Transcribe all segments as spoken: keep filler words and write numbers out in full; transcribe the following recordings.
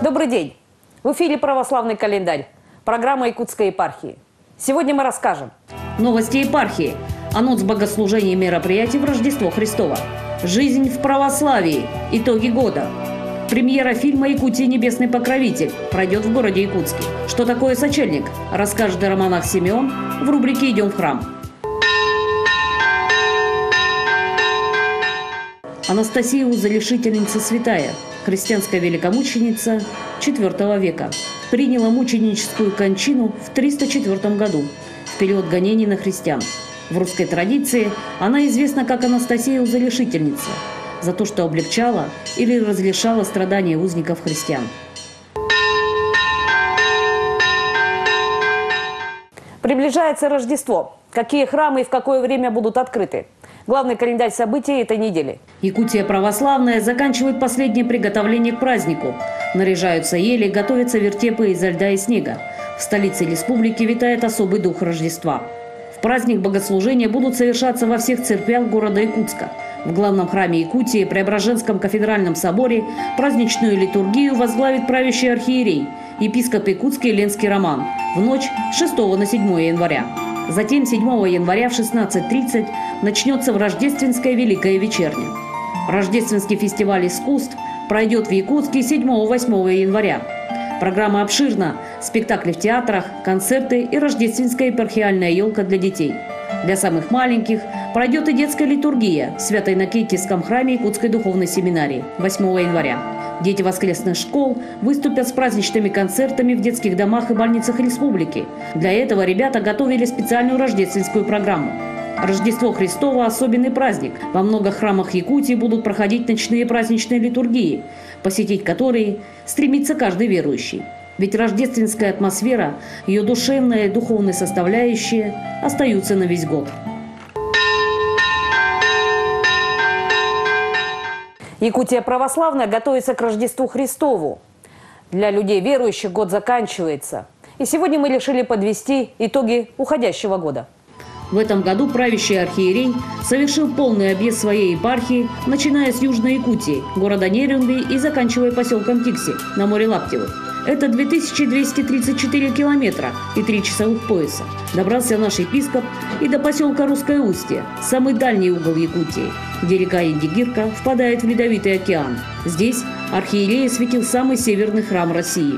Добрый день! В эфире «Православный календарь», программа Якутской епархии. Сегодня мы расскажем. Новости епархии. Анонс богослужения и мероприятий в Рождество Христово. Жизнь в православии. Итоги года. Премьера фильма «Якутия. Небесный покровитель» пройдет в городе Якутске. Что такое сочельник? Расскажет о романах Семён в рубрике «Идем в храм». Анастасия Уза, лишительница святая, христианская великомученица четвёртого века, приняла мученическую кончину в триста четвёртом году, в период гонений на христиан. В русской традиции она известна как Анастасия Уза лишительница, за то, что облегчала или разрешала страдания узников христиан. Приближается Рождество. Какие храмы и в какое время будут открыты? Главный календарь событий этой недели. Якутия православная заканчивает последнее приготовление к празднику. Наряжаются ели, готовятся вертепы изо льда и снега. В столице республики витает особый дух Рождества. В праздник богослужения будут совершаться во всех церквях города Якутска. В главном храме Якутии, Преображенском кафедральном соборе, праздничную литургию возглавит правящий архиерей, епископ Якутский Ленский Роман, в ночь с шестого на седьмое января. Затем седьмого января в шестнадцать тридцать начнется Рождественская Великая Вечерня. Рождественский фестиваль искусств пройдет в Якутске седьмого-восьмого января. Программа обширна. Спектакли в театрах, концерты и рождественская епархиальная елка для детей. Для самых маленьких пройдет и детская литургия в Святой Никитском храме Якутской духовной семинарии восьмого января. Дети воскресных школ выступят с праздничными концертами в детских домах и больницах республики. Для этого ребята готовили специальную рождественскую программу. Рождество Христово – особенный праздник. Во многих храмах Якутии будут проходить ночные праздничные литургии, посетить которые стремится каждый верующий. Ведь рождественская атмосфера, ее душевная и духовная составляющие остаются на весь год. Якутия православная готовится к Рождеству Христову. Для людей верующих год заканчивается. И сегодня мы решили подвести итоги уходящего года. В этом году правящий архиерей совершил полный объезд своей епархии, начиная с Южной Якутии, города Нерюнгри и заканчивая поселком Тикси на море Лаптевы. Это две тысячи двести тридцать четыре километра и три часовых пояса. Добрался наш епископ и до поселка Русское Устье, самый дальний угол Якутии, где река Индигирка впадает в Ледовитый океан. Здесь архиерей осветил самый северный храм России.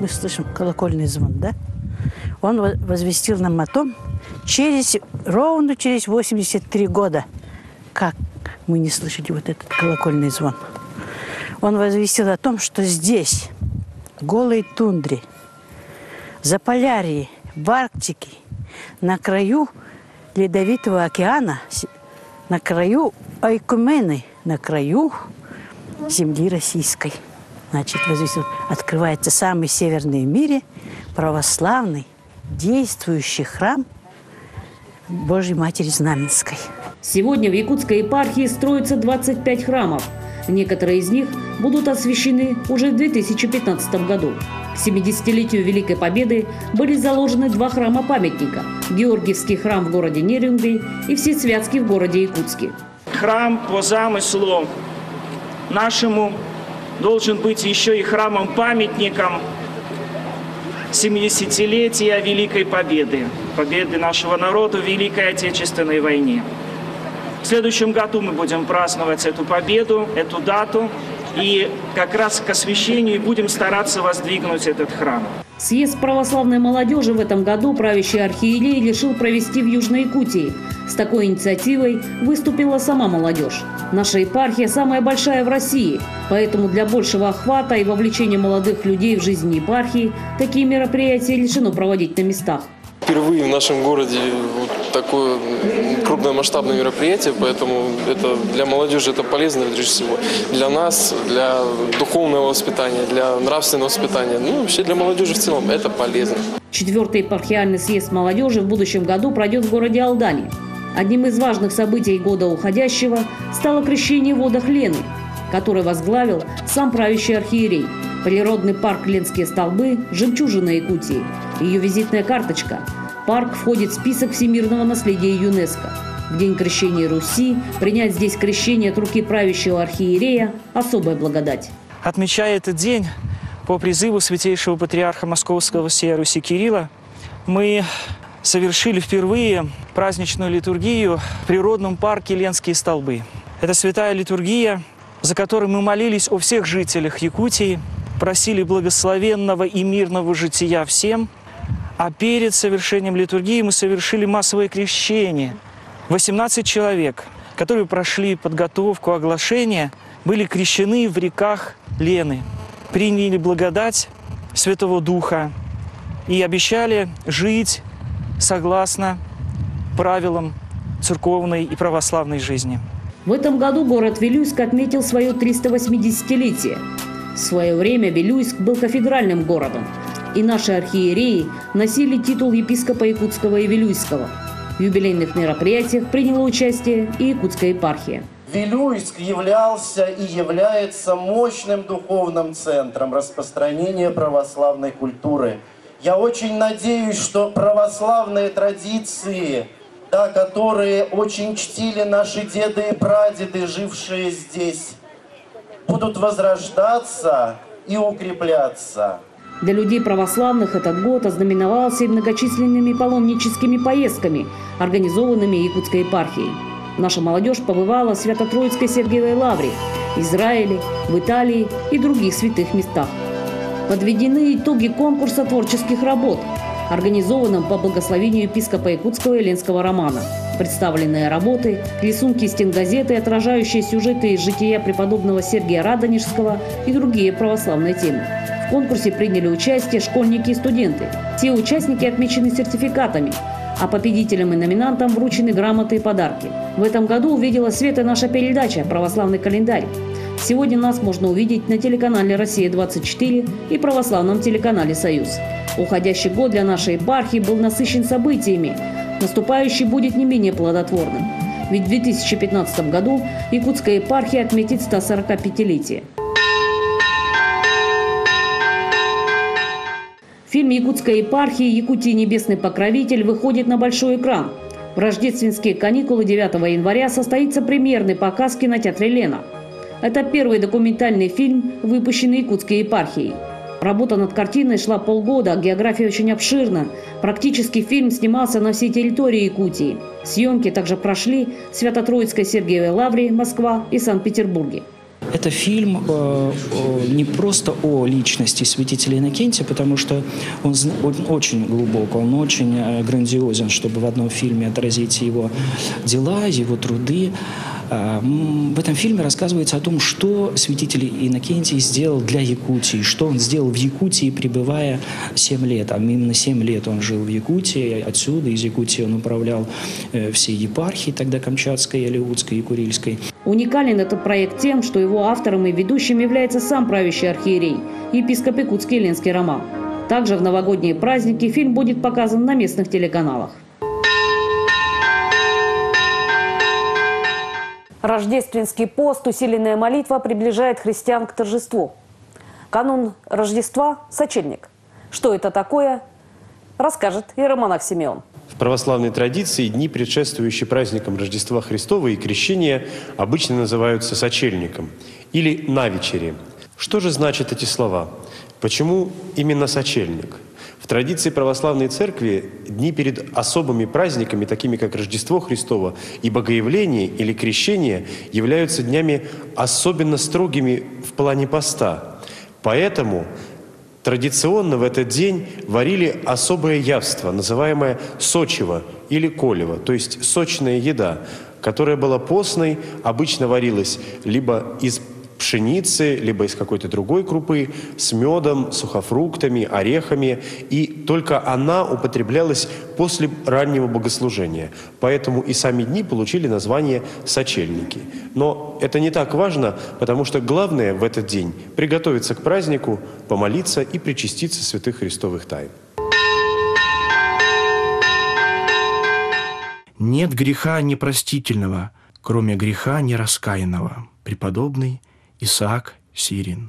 Мы слышим колокольный звон, да? Он возвестил нам о том, через, ровно через восемьдесят три года, как мы не слышали вот этот колокольный звон. Он возвестил о том, что здесь... в голой тундре, за полярье, в Арктике, на краю Ледовитого океана, на краю Айкумены, на краю земли российской. Значит, открывается самый северный в мире православный действующий храм Божьей Матери Знаменской. Сегодня в Якутской епархии строится двадцать пять храмов. Некоторые из них будут освящены уже в две тысячи пятнадцатом году. К семидесятилетию Великой Победы были заложены два храма-памятника – Георгиевский храм в городе Нерюнгей и Всесвятский в городе Якутске. Храм по замыслу нашему должен быть еще и храмом-памятником семидесятилетия Великой Победы, победы нашего народа в Великой Отечественной войне. В следующем году мы будем праздновать эту победу, эту дату, и как раз к освящению будем стараться воздвигнуть этот храм. Съезд православной молодежи в этом году правящий архиерей решил провести в Южной Якутии. С такой инициативой выступила сама молодежь. Наша епархия самая большая в России, поэтому для большего охвата и вовлечения молодых людей в жизнь епархии такие мероприятия решено проводить на местах. Впервые в нашем городе вот такое крупномасштабное мероприятие, поэтому это для молодежи это полезно, прежде всего. Для нас, для духовного воспитания, для нравственного воспитания, ну вообще для молодежи в целом это полезно. Четвертый епархиальный съезд молодежи в будущем году пройдет в городе Алдане. Одним из важных событий года уходящего стало крещение в водах Лены, которое возглавил сам правящий архиерей. Природный парк «Ленские столбы» – жемчужина Якутии. Ее визитная карточка. Парк входит в список всемирного наследия ЮНЕСКО. В день крещения Руси принять здесь крещение от руки правящего архиерея – особая благодать. Отмечая этот день, по призыву святейшего патриарха Московского Сия Руси Кирилла мы совершили впервые праздничную литургию в природном парке «Ленские столбы». Это святая литургия, за которой мы молились о всех жителях Якутии, просили благословенного и мирного жития всем, а перед совершением литургии мы совершили массовое крещение. восемнадцать человек, которые прошли подготовку, оглашение, были крещены в реках Лены, приняли благодать Святого Духа и обещали жить согласно правилам церковной и православной жизни. В этом году город Вилюйск отметил свое триста восьмидесятилетие. В свое время Вилюйск был кафедральным городом, и наши архиереи носили титул епископа якутского и вилюйского. В юбилейных мероприятиях приняла участие и Якутская епархия. Вилюйск являлся и является мощным духовным центром распространения православной культуры. Я очень надеюсь, что православные традиции, да, которые очень чтили наши деды и прадеды, жившие здесь, будут возрождаться и укрепляться. Для людей православных этот год ознаменовался и многочисленными паломническими поездками, организованными Якутской епархией. Наша молодежь побывала в Свято-Троицкой Сергеевой Лавре, Израиле, в Италии и других святых местах. Подведены итоги конкурса творческих работ, организованном по благословению епископа якутского и ленского Романа. Представленные работы, рисунки и стенгазеты, отражающие сюжеты из жития преподобного Сергия Радонежского и другие православные темы. В конкурсе приняли участие школьники и студенты. Все участники отмечены сертификатами, а победителям и номинантам вручены грамоты и подарки. В этом году увидела свет и наша передача «Православный календарь». Сегодня нас можно увидеть на телеканале «Россия двадцать четыре» и православном телеканале «Союз». Уходящий год для нашей епархии был насыщен событиями. Наступающий будет не менее плодотворным. Ведь в две тысячи пятнадцатом году Якутская епархия отметит сто сорокапятилетие. Фильм Якутской епархии «Якутия. Небесный покровитель» выходит на большой экран. В рождественские каникулы девятого января состоится премьерный показ в кинотеатре «Лена». Это первый документальный фильм, выпущенный Якутской епархией. Работа над картиной шла полгода, география очень обширна. Практически фильм снимался на всей территории Якутии. Съемки также прошли в Свято-Троицкой Сергиевой Лавре, Москва и Санкт-Петербурге. Это фильм э, не просто о личности святителя Иннокентия, потому что он, он очень глубок, он очень э, грандиозен, чтобы в одном фильме отразить его дела, его труды. Э, в этом фильме рассказывается о том, что святитель Иннокентий сделал для Якутии, что он сделал в Якутии, пребывая семь лет. А именно семь лет он жил в Якутии, отсюда, из Якутии он управлял э, всей епархией, тогда Камчатской, Алеутской и Курильской. Уникален этот проект тем, что его автором и ведущим является сам правящий архиерей, епископ якутский Ленский Роман. Также в новогодние праздники фильм будет показан на местных телеканалах. Рождественский пост, усиленная молитва приближает христиан к торжеству. Канун Рождества – сочельник. Что это такое, расскажет иеромонах Семён. В православной традиции дни, предшествующие праздникам Рождества Христова и Крещения, обычно называются сочельником или навечери. Что же значат эти слова? Почему именно сочельник? В традиции православной церкви дни перед особыми праздниками, такими как Рождество Христово и Богоявление или Крещение, являются днями особенно строгими в плане поста. Поэтому традиционно в этот день варили особое явство, называемое сочево или колево, то есть сочная еда, которая была постной, обычно варилась либо из пшеницы, либо из какой-то другой крупы, с медом, сухофруктами, орехами, и только она употреблялась после раннего богослужения. Поэтому и сами дни получили название «сочельники». Но это не так важно, потому что главное в этот день – приготовиться к празднику, помолиться и причаститься святых христовых тайн. «Нет греха непростительного, кроме греха нераскаянного». Преподобный Исаак Сирин.